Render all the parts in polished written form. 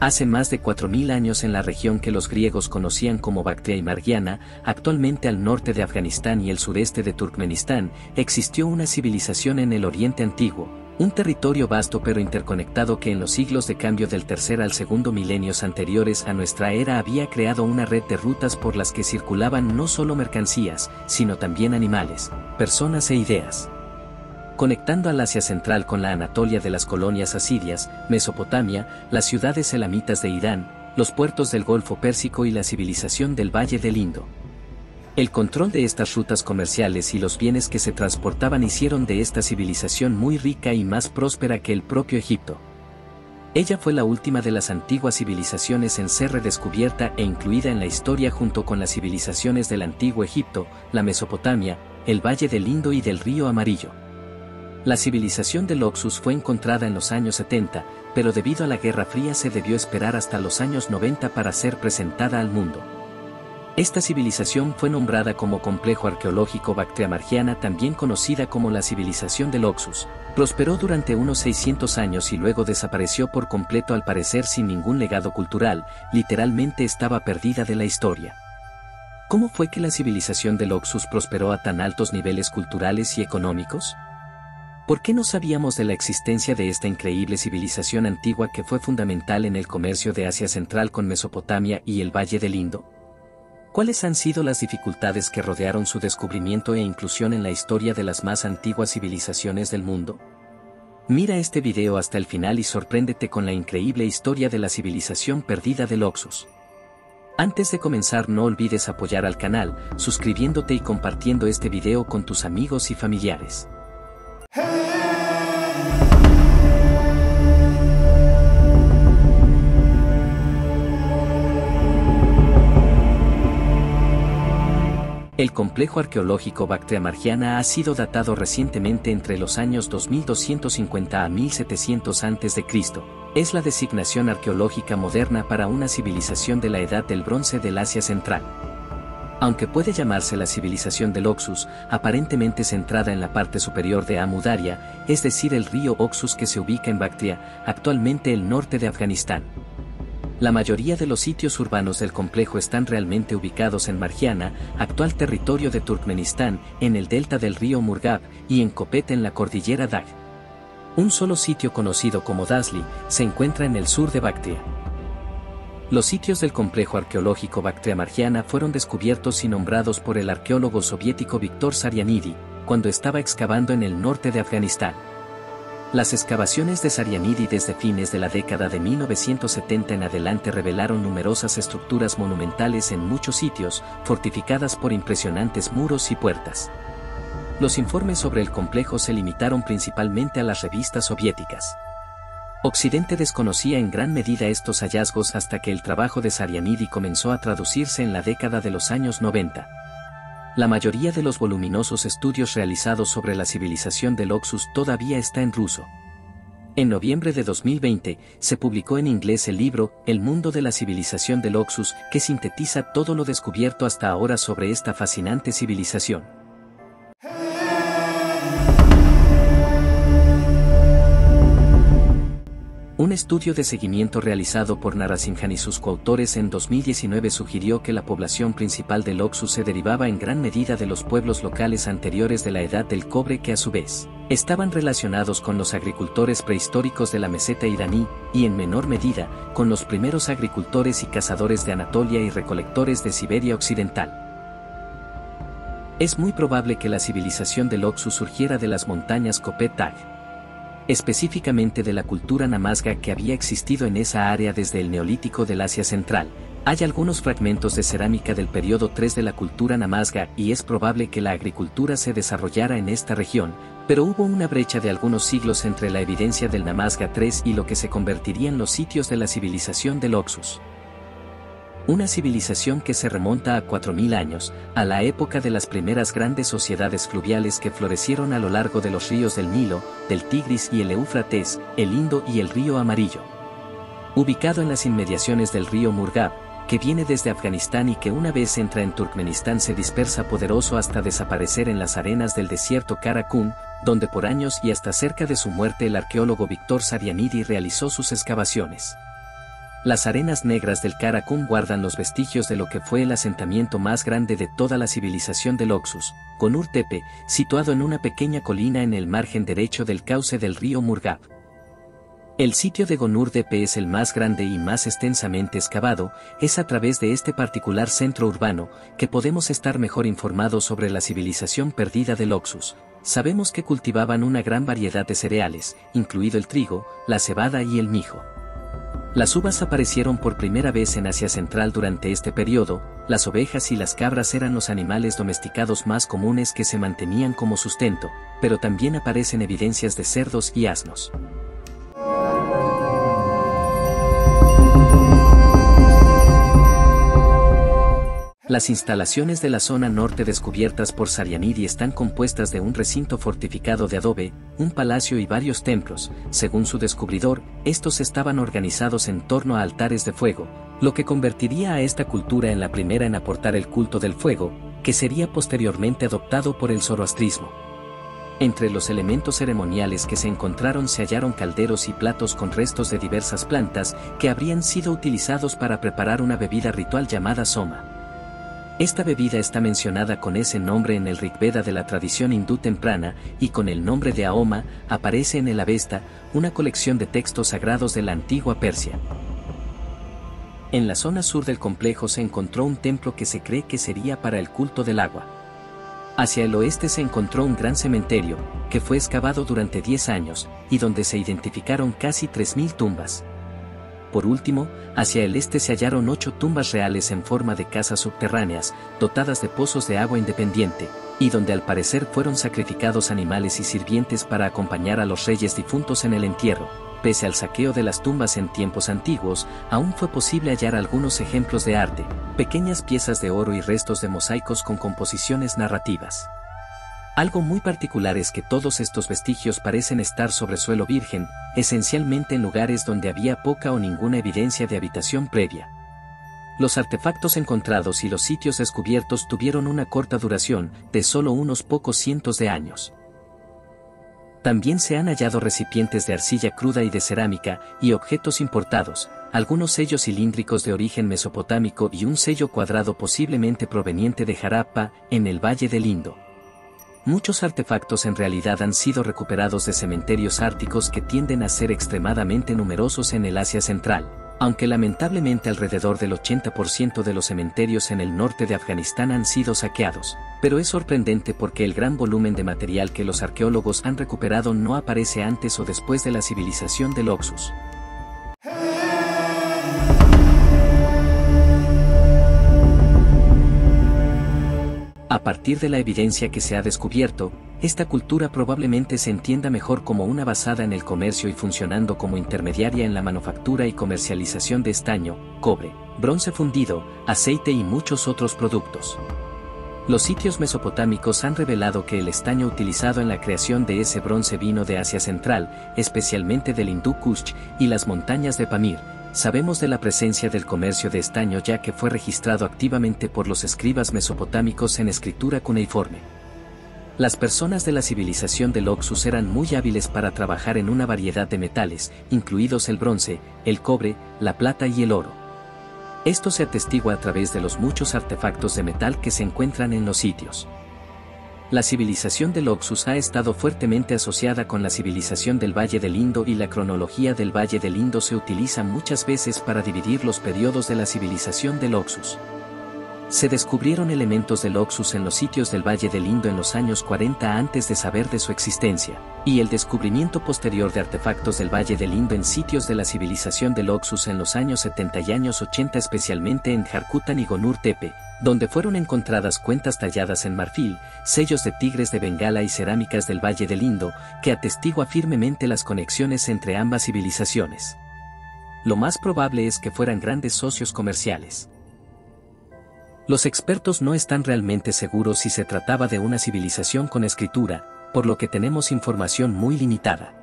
Hace más de 4000 años en la región que los griegos conocían como Bactria y Margiana, actualmente al norte de Afganistán y el sureste de Turkmenistán, existió una civilización en el Oriente Antiguo, un territorio vasto pero interconectado que en los siglos de cambio del tercer al segundo milenios anteriores a nuestra era había creado una red de rutas por las que circulaban no solo mercancías, sino también animales, personas e ideas. Conectando al Asia Central con la Anatolia de las colonias asirias, Mesopotamia, las ciudades elamitas de Irán, los puertos del Golfo Pérsico y la civilización del Valle del Indo. El control de estas rutas comerciales y los bienes que se transportaban hicieron de esta civilización muy rica y más próspera que el propio Egipto. Ella fue la última de las antiguas civilizaciones en ser redescubierta e incluida en la historia junto con las civilizaciones del antiguo Egipto, la Mesopotamia, el Valle del Indo y del Río Amarillo. La civilización de Oxus fue encontrada en los años 70, pero debido a la Guerra Fría se debió esperar hasta los años 90 para ser presentada al mundo. Esta civilización fue nombrada como Complejo Arqueológico Bactria-Margiana, también conocida como la civilización de Oxus. Prosperó durante unos 600 años y luego desapareció por completo, al parecer sin ningún legado cultural, literalmente estaba perdida de la historia. ¿Cómo fue que la civilización de Oxus prosperó a tan altos niveles culturales y económicos? ¿Por qué no sabíamos de la existencia de esta increíble civilización antigua que fue fundamental en el comercio de Asia Central con Mesopotamia y el Valle del Indo? ¿Cuáles han sido las dificultades que rodearon su descubrimiento e inclusión en la historia de las más antiguas civilizaciones del mundo? Mira este video hasta el final y sorpréndete con la increíble historia de la civilización perdida de Oxus. Antes de comenzar, no olvides apoyar al canal, suscribiéndote y compartiendo este video con tus amigos y familiares. El complejo arqueológico Bactria-Margiana ha sido datado recientemente entre los años 2250 a 1700 a.C. Es la designación arqueológica moderna para una civilización de la Edad del Bronce del Asia Central. Aunque puede llamarse la civilización de Oxus, aparentemente centrada en la parte superior de Amu Daria, es decir, el río Oxus que se ubica en Bactria, actualmente el norte de Afganistán. La mayoría de los sitios urbanos del complejo están realmente ubicados en Margiana, actual territorio de Turkmenistán, en el delta del río Murgab y en Copet en la cordillera Dag. Un solo sitio conocido como Dasli se encuentra en el sur de Bactria. Los sitios del complejo arqueológico Bactria-Margiana fueron descubiertos y nombrados por el arqueólogo soviético Víctor Sarianidi, cuando estaba excavando en el norte de Afganistán. Las excavaciones de Sarianidi desde fines de la década de 1970 en adelante revelaron numerosas estructuras monumentales en muchos sitios, fortificadas por impresionantes muros y puertas. Los informes sobre el complejo se limitaron principalmente a las revistas soviéticas. Occidente desconocía en gran medida estos hallazgos hasta que el trabajo de Sarianidi comenzó a traducirse en la década de los años 90. La mayoría de los voluminosos estudios realizados sobre la civilización de Oxus todavía está en ruso. En noviembre de 2020, se publicó en inglés el libro El mundo de la civilización de Oxus, que sintetiza todo lo descubierto hasta ahora sobre esta fascinante civilización. Un estudio de seguimiento realizado por Narasimhan y sus coautores en 2019 sugirió que la población principal de Oxus se derivaba en gran medida de los pueblos locales anteriores de la Edad del Cobre, que a su vez estaban relacionados con los agricultores prehistóricos de la meseta iraní y en menor medida con los primeros agricultores y cazadores de Anatolia y recolectores de Siberia Occidental. Es muy probable que la civilización de Oxus surgiera de las montañas Copet Dag, específicamente de la cultura Namazga que había existido en esa área desde el Neolítico del Asia Central. Hay algunos fragmentos de cerámica del periodo 3 de la cultura Namazga y es probable que la agricultura se desarrollara en esta región, pero hubo una brecha de algunos siglos entre la evidencia del Namazga 3 y lo que se convertirían los sitios de la civilización de Oxus. Una civilización que se remonta a 4000 años, a la época de las primeras grandes sociedades fluviales que florecieron a lo largo de los ríos del Nilo, del Tigris y el Éufrates, el Indo y el Río Amarillo. Ubicado en las inmediaciones del río Murgab, que viene desde Afganistán y que una vez entra en Turkmenistán se dispersa poderoso hasta desaparecer en las arenas del desierto Karakum, donde por años y hasta cerca de su muerte el arqueólogo Víctor Sarianidi realizó sus excavaciones. Las arenas negras del Karakum guardan los vestigios de lo que fue el asentamiento más grande de toda la civilización del Oxus, Gonur Tepe, situado en una pequeña colina en el margen derecho del cauce del río Murgab. El sitio de Gonur Tepe es el más grande y más extensamente excavado, es a través de este particular centro urbano que podemos estar mejor informados sobre la civilización perdida del Oxus. Sabemos que cultivaban una gran variedad de cereales, incluido el trigo, la cebada y el mijo. Las uvas aparecieron por primera vez en Asia Central durante este periodo, las ovejas y las cabras eran los animales domesticados más comunes que se mantenían como sustento, pero también aparecen evidencias de cerdos y asnos. Las instalaciones de la zona norte descubiertas por Sarianidi están compuestas de un recinto fortificado de adobe, un palacio y varios templos. Según su descubridor, estos estaban organizados en torno a altares de fuego, lo que convertiría a esta cultura en la primera en aportar el culto del fuego, que sería posteriormente adoptado por el zoroastrismo. Entre los elementos ceremoniales que se encontraron se hallaron calderos y platos con restos de diversas plantas que habrían sido utilizados para preparar una bebida ritual llamada soma. Esta bebida está mencionada con ese nombre en el Rig Veda de la tradición hindú temprana y con el nombre de Haoma aparece en el Avesta, una colección de textos sagrados de la antigua Persia. En la zona sur del complejo se encontró un templo que se cree que sería para el culto del agua. Hacia el oeste se encontró un gran cementerio, que fue excavado durante 10 años, y donde se identificaron casi 3.000 tumbas. Por último, hacia el este se hallaron 8 tumbas reales en forma de casas subterráneas, dotadas de pozos de agua independiente, y donde al parecer fueron sacrificados animales y sirvientes para acompañar a los reyes difuntos en el entierro. Pese al saqueo de las tumbas en tiempos antiguos, aún fue posible hallar algunos ejemplos de arte, pequeñas piezas de oro y restos de mosaicos con composiciones narrativas. Algo muy particular es que todos estos vestigios parecen estar sobre suelo virgen, esencialmente en lugares donde había poca o ninguna evidencia de habitación previa. Los artefactos encontrados y los sitios descubiertos tuvieron una corta duración, de solo unos pocos cientos de años. También se han hallado recipientes de arcilla cruda y de cerámica, y objetos importados, algunos sellos cilíndricos de origen mesopotámico y un sello cuadrado posiblemente proveniente de Jarapa, en el Valle del Indo. Muchos artefactos en realidad han sido recuperados de cementerios árticos que tienden a ser extremadamente numerosos en el Asia Central, aunque lamentablemente alrededor del 80% de los cementerios en el norte de Afganistán han sido saqueados, pero es sorprendente porque el gran volumen de material que los arqueólogos han recuperado no aparece antes o después de la civilización del Oxus. A partir de la evidencia que se ha descubierto, esta cultura probablemente se entienda mejor como una basada en el comercio y funcionando como intermediaria en la manufactura y comercialización de estaño, cobre, bronce fundido, aceite y muchos otros productos. Los sitios mesopotámicos han revelado que el estaño utilizado en la creación de ese bronce vino de Asia Central, especialmente del Hindú Kush y las montañas de Pamir. Sabemos de la presencia del comercio de estaño ya que fue registrado activamente por los escribas mesopotámicos en escritura cuneiforme. Las personas de la civilización del Oxus eran muy hábiles para trabajar en una variedad de metales, incluidos el bronce, el cobre, la plata y el oro. Esto se atestigua a través de los muchos artefactos de metal que se encuentran en los sitios. La civilización del Oxus ha estado fuertemente asociada con la civilización del Valle del Indo y la cronología del Valle del Indo se utiliza muchas veces para dividir los periodos de la civilización del Oxus. Se descubrieron elementos del Oxus en los sitios del Valle del Indo en los años 40 antes de saber de su existencia, y el descubrimiento posterior de artefactos del Valle del Indo en sitios de la civilización del Oxus en los años 70 y años 80 especialmente en Jarkutan y Gonur Tepe, donde fueron encontradas cuentas talladas en marfil, sellos de tigres de Bengala y cerámicas del Valle del Indo, que atestigua firmemente las conexiones entre ambas civilizaciones. Lo más probable es que fueran grandes socios comerciales. Los expertos no están realmente seguros si se trataba de una civilización con escritura, por lo que tenemos información muy limitada.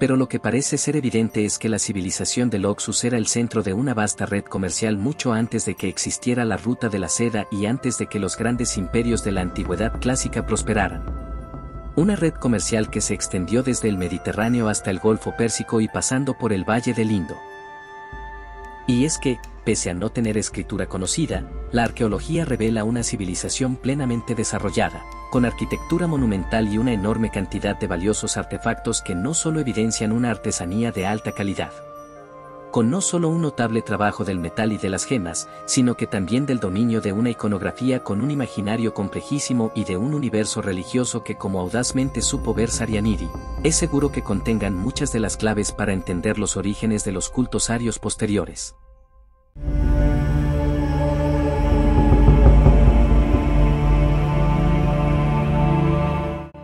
Pero lo que parece ser evidente es que la civilización del Oxus era el centro de una vasta red comercial mucho antes de que existiera la ruta de la seda y antes de que los grandes imperios de la antigüedad clásica prosperaran. una red comercial que se extendió desde el Mediterráneo hasta el Golfo Pérsico y pasando por el Valle del Indo. Y es que, pese a no tener escritura conocida, la arqueología revela una civilización plenamente desarrollada, con arquitectura monumental y una enorme cantidad de valiosos artefactos que no solo evidencian una artesanía de alta calidad, con no solo un notable trabajo del metal y de las gemas, sino que también del dominio de una iconografía con un imaginario complejísimo y de un universo religioso que, como audazmente supo ver Sarianidi, es seguro que contengan muchas de las claves para entender los orígenes de los cultos arios posteriores.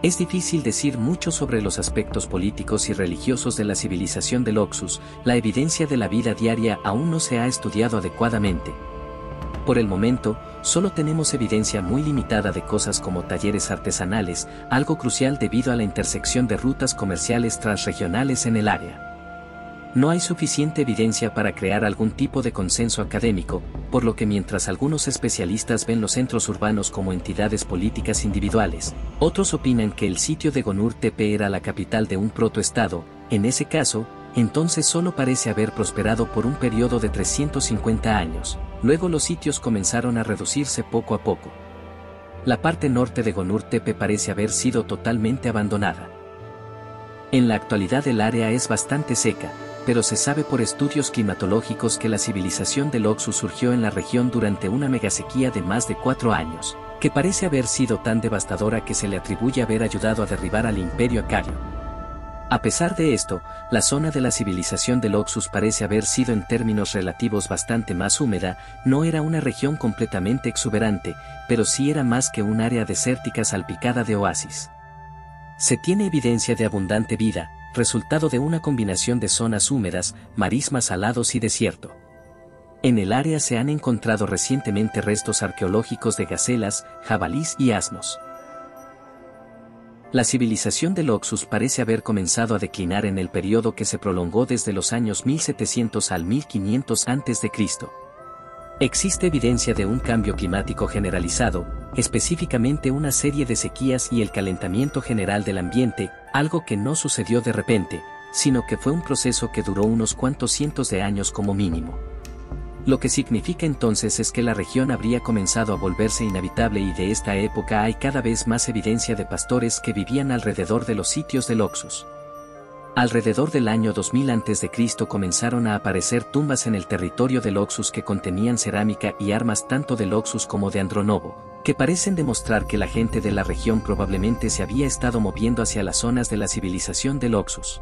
Es difícil decir mucho sobre los aspectos políticos y religiosos de la civilización del Oxus, la evidencia de la vida diaria aún no se ha estudiado adecuadamente. Por el momento, solo tenemos evidencia muy limitada de cosas como talleres artesanales, algo crucial debido a la intersección de rutas comerciales transregionales en el área. No hay suficiente evidencia para crear algún tipo de consenso académico, por lo que mientras algunos especialistas ven los centros urbanos como entidades políticas individuales, otros opinan que el sitio de Gonur Tepe era la capital de un protoestado. En ese caso, entonces solo parece haber prosperado por un periodo de 350 años, luego los sitios comenzaron a reducirse poco a poco. La parte norte de Gonur Tepe parece haber sido totalmente abandonada. En la actualidad el área es bastante seca, pero se sabe por estudios climatológicos que la civilización del Oxus surgió en la región durante una megasequía de más de 4 años, que parece haber sido tan devastadora que se le atribuye haber ayudado a derribar al Imperio Acario. A pesar de esto, la zona de la civilización del Oxus parece haber sido en términos relativos bastante más húmeda. No era una región completamente exuberante, pero sí era más que un área desértica salpicada de oasis. Se tiene evidencia de abundante vida, resultado de una combinación de zonas húmedas, marismas salados y desierto. En el área se han encontrado recientemente restos arqueológicos de gacelas, jabalís y asnos. La civilización del Oxus parece haber comenzado a declinar en el periodo que se prolongó desde los años 1700 al 1500 a.C. Existe evidencia de un cambio climático generalizado, específicamente una serie de sequías y el calentamiento general del ambiente, algo que no sucedió de repente, sino que fue un proceso que duró unos cuantos cientos de años como mínimo. Lo que significa entonces es que la región habría comenzado a volverse inhabitable y de esta época hay cada vez más evidencia de pastores que vivían alrededor de los sitios del Oxus. Alrededor del año 2000 a.C. comenzaron a aparecer tumbas en el territorio del Oxus que contenían cerámica y armas tanto del Oxus como de Andronovo, que parecen demostrar que la gente de la región probablemente se había estado moviendo hacia las zonas de la civilización del Oxus.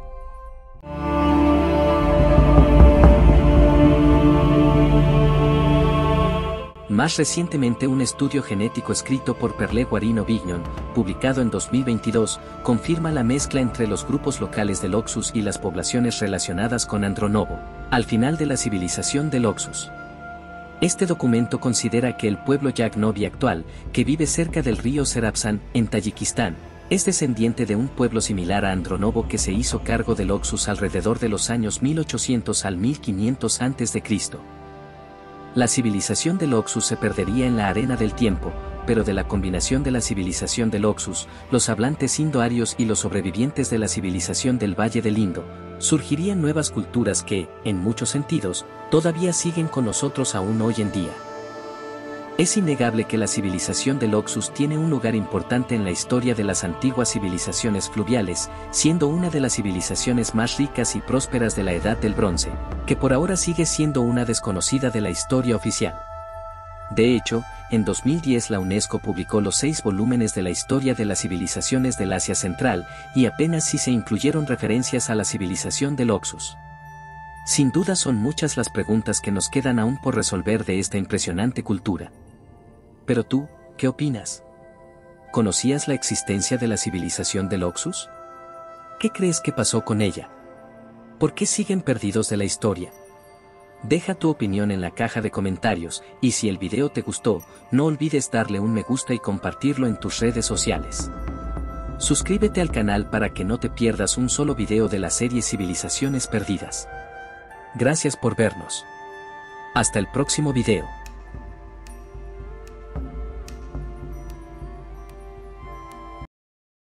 Más recientemente, un estudio genético escrito por Perle Guarino-Bignon, publicado en 2022, confirma la mezcla entre los grupos locales del Oxus y las poblaciones relacionadas con Andronovo, al final de la civilización del Oxus. Este documento considera que el pueblo Yagnobi actual, que vive cerca del río Serapsan, en Tayikistán, es descendiente de un pueblo similar a Andronovo que se hizo cargo del Oxus alrededor de los años 1800 al 1500 a.C. La civilización del Oxus se perdería en la arena del tiempo, pero de la combinación de la civilización del Oxus, los hablantes indoarios y los sobrevivientes de la civilización del Valle del Indo, surgirían nuevas culturas que, en muchos sentidos, todavía siguen con nosotros aún hoy en día. Es innegable que la civilización del Oxus tiene un lugar importante en la historia de las antiguas civilizaciones fluviales, siendo una de las civilizaciones más ricas y prósperas de la Edad del Bronce, que por ahora sigue siendo una desconocida de la historia oficial. De hecho, en 2010 la UNESCO publicó los 6 volúmenes de la historia de las civilizaciones del Asia Central, y apenas si se incluyeron referencias a la civilización del Oxus. Sin duda son muchas las preguntas que nos quedan aún por resolver de esta impresionante cultura. Pero tú, ¿qué opinas? ¿Conocías la existencia de la civilización del Oxus? ¿Qué crees que pasó con ella? ¿Por qué siguen perdidos de la historia? Deja tu opinión en la caja de comentarios, y si el video te gustó, no olvides darle un me gusta y compartirlo en tus redes sociales. Suscríbete al canal para que no te pierdas un solo video de la serie Civilizaciones Perdidas. Gracias por vernos. Hasta el próximo video.